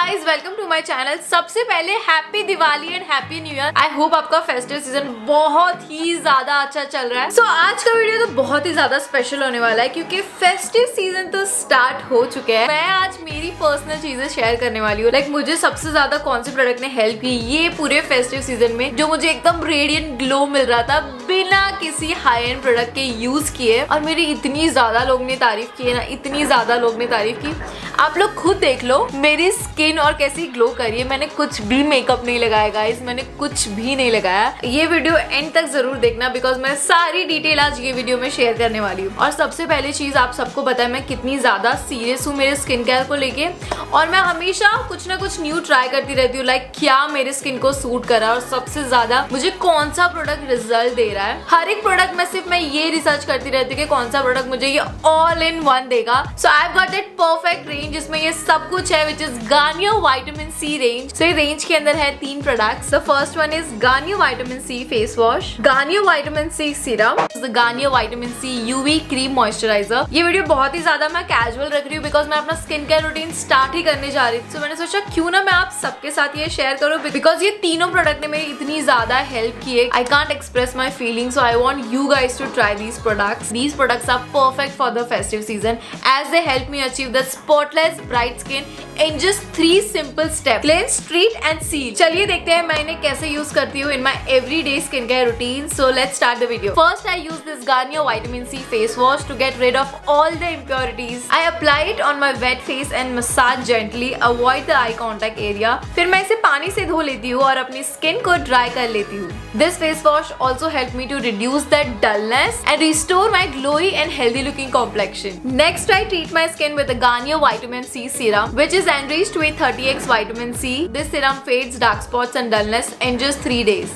Guys, welcome to my channel. सबसे पहले happy Diwali and happy new year. I hope आपका festive season बहुत ही ज्यादा अच्छा चल रहा है। सो आज का वीडियो तो बहुत ही ज्यादा स्पेशल होने वाला है क्योंकि फेस्टिव सीजन तो स्टार्ट हो चुका है। मैं आज मेरी पर्सनल चीजें शेयर करने वाली हूँ, लाइक मुझे सबसे ज्यादा कौन से प्रोडक्ट ने हेल्प की ये पूरे फेस्टिव सीजन में, जो मुझे एकदम रेडियंट ग्लो मिल रहा था बिना किसी हाई एंड प्रोडक्ट के यूज किए। और मेरी इतनी ज्यादा लोग ने तारीफ की है ना, इतनी ज्यादा लोग ने तारीफ की, आप लोग खुद देख लो मेरी स्किन और कैसी ग्लो करी है। मैंने कुछ भी मेकअप नहीं लगाया गाइस, मैंने कुछ भी नहीं लगाया। ये वीडियो एंड तक जरूर देखना बिकॉज मैं सारी डिटेल आज ये वीडियो में शेयर करने वाली हूँ। और सबसे पहली चीज, आप सबको पता है मैं कितनी ज्यादा सीरियस हूँ मेरे स्किन केयर को लेके, और मैं हमेशा कुछ ना कुछ न्यू ट्राई करती रहती हूँ, लाइक क्या मेरे स्किन को सूट कर रहा है और सबसे ज्यादा मुझे कौन सा प्रोडक्ट रिजल्ट दे रहा है। हर एक प्रोडक्ट में सिर्फ मैं ये रिसर्च करती रहती हूँ कि कौन सा प्रोडक्ट मुझे ये ऑल इन वन देगा। So I got that perfect range जिसमें ये सब कुछ है, which is Garnier vitamin C range. So range के अंदर है 3 products. The first one is Garnier vitamin C face wash, Garnier vitamin C serum, Garnier vitamin C UV cream moisturiser. ये video बहुत ही ज्यादा मैं कैजुअल रख रही हूँ बिकॉज मैं अपना स्किन केयर रूटीन स्टार्ट ही करने जा रही थी। मैंने सोचा क्यों ना मैं आप सबके साथ ये शेयर करूँ बिकॉज ये तीनों प्रोडक्ट ने मेरी इतनी ज्यादा हेल्प की है। I can't express my feeling, so I want you guys to try these products. These products are perfect for the festive season as they help me achieve the spotless bright skin in just 3 simple steps: cleanse, treat and seal. चलिए देखते हैं मैं इन्हें कैसे use करती हूँ in my everyday skincare routine. So let's start the video. First, I use this Garnier Vitamin C face wash to get rid of all the impurities. I apply it on my wet face and massage gently. Avoid the eye contact area. फिर मैं इसे पानी से धो लेती हूँ और अपनी स्किन को ड्राई कर लेती हूँ। This face wash also helped me to reduce that dullness and restore my glowy and healthy looking complexion. Next, I treat my skin with the Garnier Vitamin C Serum, which is enriched with 30x vitamin C. This serum fades dark spots and dullness in just 3 days.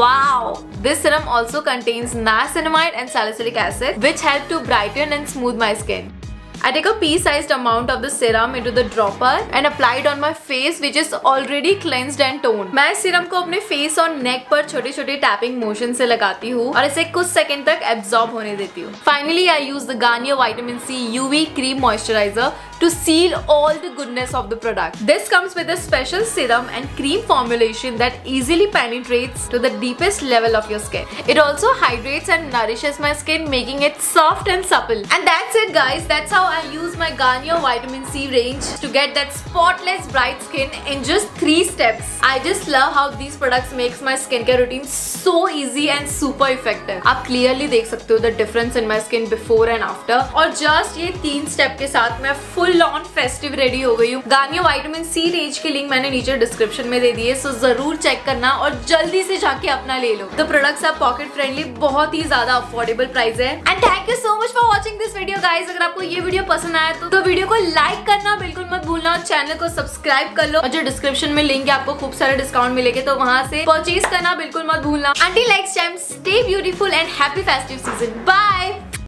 Wow! This serum also contains niacinamide and salicylic acid, which help to brighten and smooth my skin. I take a pea-sized amount of the serum into the dropper and apply it on my face, which is already cleansed and toned. मैं इस serum को अपने face और neck पर छोटे-छोटे tapping motion से लगाती हूँ और इसे कुछ सेकंड तक absorb होने देती हूँ। Finally, I use the Garnier Vitamin C UV Cream Moisturizer to seal all the goodness of the product. This comes with a special serum and cream formulation that easily penetrates to the deepest level of your skin. It also hydrates and nourishes my skin, making it soft and supple. And that's it, guys. That's how I use my Garnier Vitamin C range to get that spotless bright skin in just 3 steps. I just love how these products makes my skincare routine so easy and super effective. आप clearly देख सकते हो the difference in my skin before and after. और just ये 3 step के साथ मैं full on festive ready हो गई हूँ। गार्नियर विटामिन सी रेंज की लिंक मैंने नीचे डिस्क्रिप्शन में दे दी है, सो जरूर चेक करना और जल्दी से जाके अपना ले लो। The products are pocket friendly, बहुत ही ज्यादा अफोर्डेबल प्राइस है। And thank you so much for watching this video guys. अगर आपको ये वीडियो पसंद आया तो वीडियो को लाइक करना बिल्कुल मत भूलना और चैनल को सब्सक्राइब कर लो। और जो डिस्क्रिप्शन में लिंक है आपको खूब सारे डिस्काउंट मिलेंगे, तो वहाँ से परचेज करना बिल्कुल मत भूलना। Until next time, stay beautiful and happy festive season. Bye.